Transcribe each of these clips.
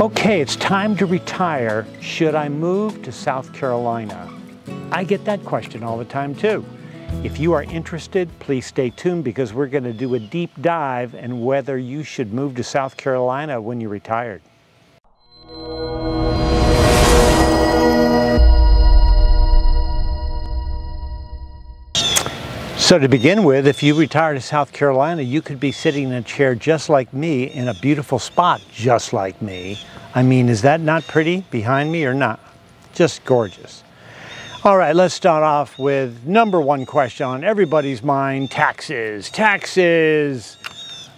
Okay, it's time to retire. Should I move to South Carolina? I get that question all the time too. If you are interested, please stay tuned because we're going to do a deep dive and whether you should move to South Carolina when you're retired. So to begin with, if you retire to South Carolina, you could be sitting in a chair just like me in a beautiful spot just like me. I mean, is that not pretty behind me or not? Just gorgeous. All right, let's start off with number one question on everybody's mind, taxes. Taxes!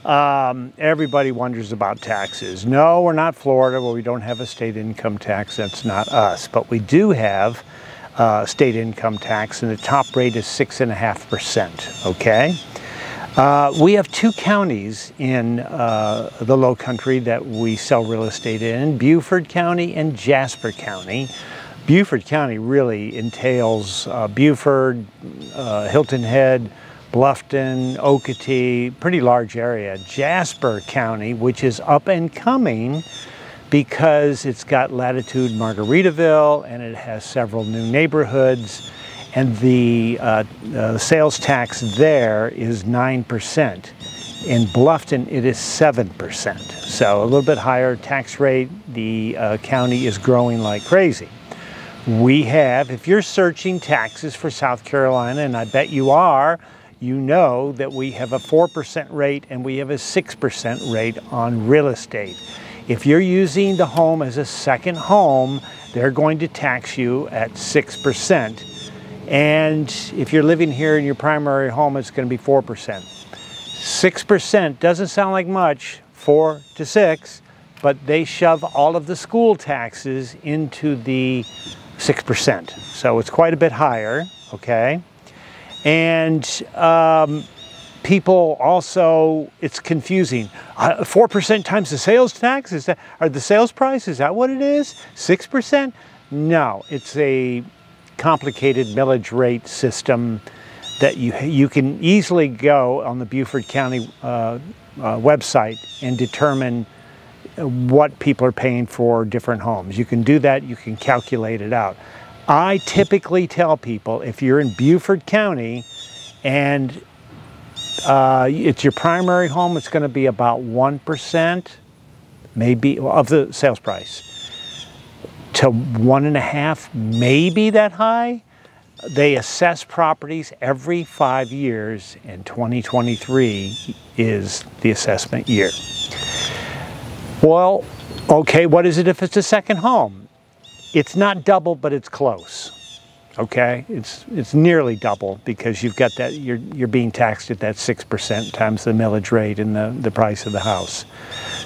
Everybody wonders about taxes. No, we're not Florida, well, we don't have a state income tax, that's not us, but we do have state income tax, and the top rate is 6.5%, okay? We have two counties in the Lowcountry that we sell real estate in, Beaufort County and Jasper County. Beaufort County really entails Buford, Hilton Head, Bluffton, Okatee, pretty large area. Jasper County, which is up and coming, because it's got Latitude Margaritaville and it has several new neighborhoods, and the sales tax there is 9%. In Bluffton it is 7%, so a little bit higher tax rate. The county is growing like crazy. We have, if you're searching taxes for South Carolina, and I bet you are, you know that we have a 4% rate and we have a 6% rate on real estate. If you're using the home as a second home, they're going to tax you at 6%. And if you're living here in your primary home, it's going to be 4%. 6% doesn't sound like much, 4 to 6, but they shove all of the school taxes into the 6%. So it's quite a bit higher, okay? And people also, it's confusing. 4% times the sales tax, is that, or the sales price, is that what it is? 6%? No, it's a complicated millage rate system that you can easily go on the Beaufort County website and determine what people are paying for different homes. You can do that, you can calculate it out. I typically tell people, if you're in Beaufort County and it's your primary home, it's going to be about 1%, maybe, of the sales price, to 1.5, maybe that high. They assess properties every 5 years, and 2023 is the assessment year. Well, okay, what is it if it's a second home? It's not double, but it's close. Okay, it's nearly double because you've got that, you're being taxed at that 6% times the millage rate and the price of the house.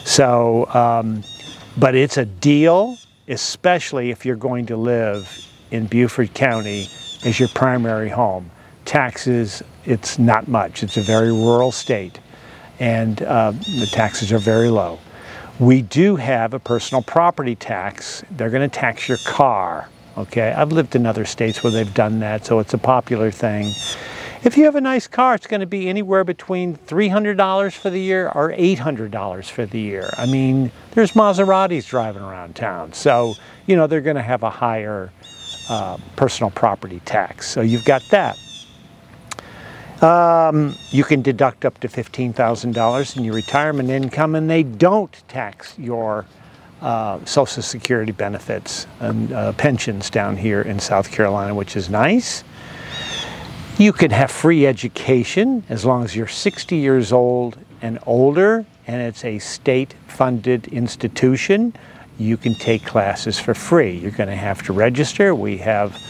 So, but it's a deal, especially if you're going to live in Beaufort County as your primary home. Taxes, it's not much. It's a very rural state, and the taxes are very low. We do have a personal property tax. They're going to tax your car. Okay, I've lived in other states where they've done that, so it's a popular thing. If you have a nice car, it's going to be anywhere between $300 for the year or $800 for the year. I mean, there's Maseratis driving around town, so, you know, they're going to have a higher personal property tax, so you've got that. You can deduct up to $15,000 in your retirement income, and they don't tax your Social Security benefits and pensions down here in South Carolina, which is nice. You can have free education as long as you're 60 years old and older, and it's a state-funded institution. You can take classes for free. You're going to have to register. We have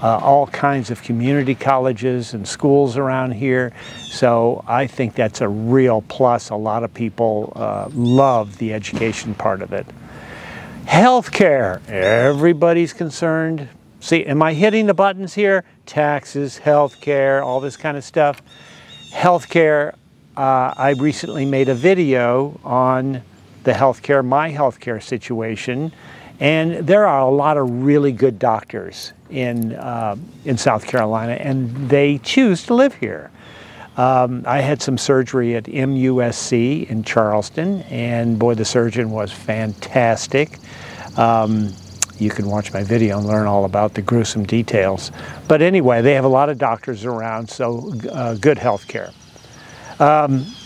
all kinds of community colleges and schools around here, so I think that's a real plus. A lot of people love the education part of it. Healthcare, everybody's concerned. See, am I hitting the buttons here? Taxes, healthcare, all this kind of stuff. Healthcare, I recently made a video on the healthcare, my healthcare situation, and there are a lot of really good doctors in South Carolina, and they choose to live here. I had some surgery at MUSC in Charleston, and boy, the surgeon was fantastic. You can watch my video and learn all about the gruesome details. But anyway, they have a lot of doctors around, so good health care.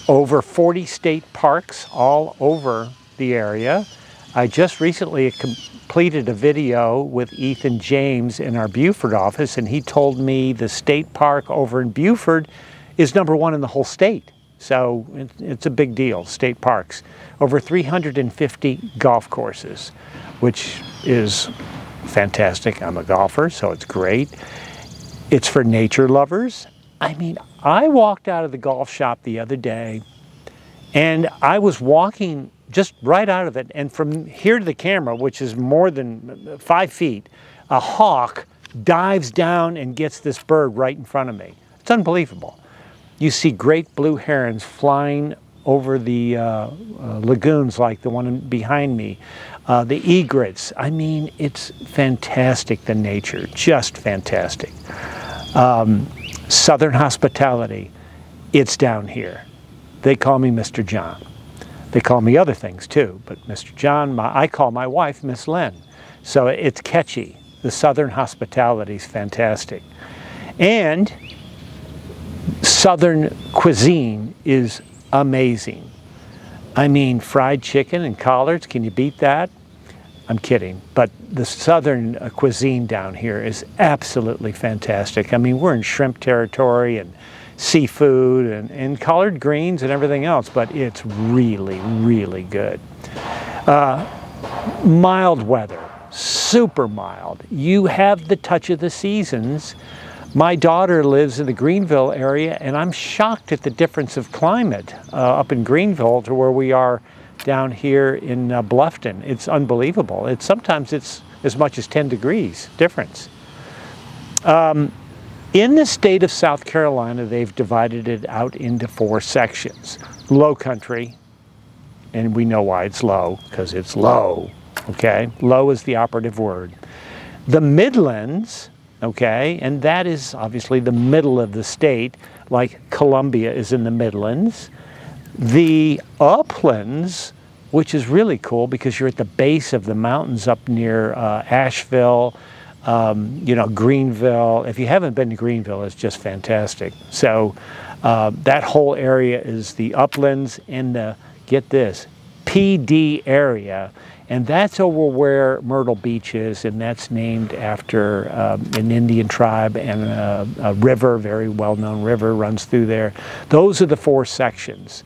Over 40 state parks all over the area. I just recently completed a video with Ethan James in our Buford office, and he told me the state park over in Buford is #1 in the whole state. So it's a big deal, state parks. Over 350 golf courses, which is fantastic. I'm a golfer, so it's great. It's for nature lovers. I mean, I walked out of the golf shop the other day, and I was walking just right out of it, and from here to the camera, which is more than 5 feet, a hawk dives down and gets this bird right in front of me. It's unbelievable. You see great blue herons flying over the lagoons like the one behind me, the egrets. I mean, it's fantastic, the nature, just fantastic. Southern hospitality, it's down here. They call me Mr. John. They call me other things too, but Mr. John, I call my wife Miss Lynn. So it's catchy. The Southern hospitality is fantastic. And Southern cuisine is amazing. I mean, fried chicken and collards, can you beat that? I'm kidding, but the Southern cuisine down here is absolutely fantastic. I mean, we're in shrimp territory and seafood and collard greens and everything else, but it's really, really good. Mild weather, super mild. You have the touch of the seasons. My daughter lives in the Greenville area, and I'm shocked at the difference of climate up in Greenville to where we are down here in Bluffton. It's unbelievable. Sometimes it's as much as 10 degrees difference. In the state of South Carolina, they've divided it out into 4 sections. Lowcountry, and we know why it's low, because it's low, okay? Low is the operative word. The Midlands, okay, and that is obviously the middle of the state, like Columbia is in the Midlands. The Uplands, which is really cool because you're at the base of the mountains up near Asheville, you know, Greenville. If you haven't been to Greenville, it's just fantastic. So that whole area is the Uplands and the, get this, PD area. And that's over where Myrtle Beach is, and that's named after an Indian tribe, and a river, very well-known river, runs through there. Those are the 4 sections.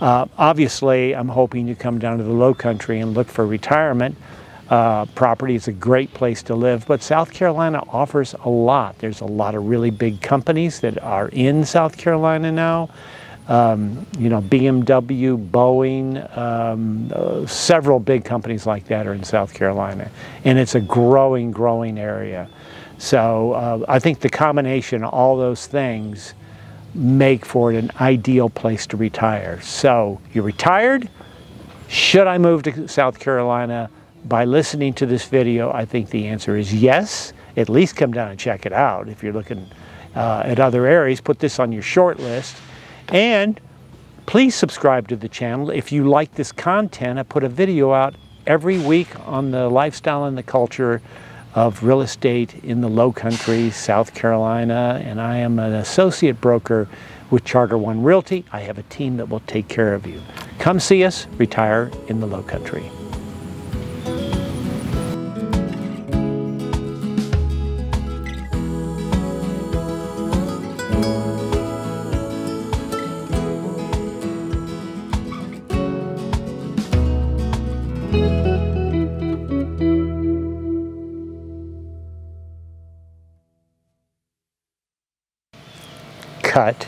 Obviously, I'm hoping you come down to the Lowcountry and look for retirement. Property is a great place to live, but South Carolina offers a lot. There's a lot of really big companies that are in South Carolina now. You know, BMW, Boeing, several big companies like that are in South Carolina, and it's a growing, growing area. So I think the combination of all those things make for it an ideal place to retire. So you're retired. Should I move to South Carolina? By listening to this video, I think the answer is yes. At least come down and check it out. If you're looking at other areas, put this on your short list. And please subscribe to the channel. If you like this content, I put a video out every week on the lifestyle and the culture of real estate in the Lowcountry, South Carolina. And I am an associate broker with Charter One Realty. I have a team that will take care of you. Come see us, retire in the Lowcountry. Cut.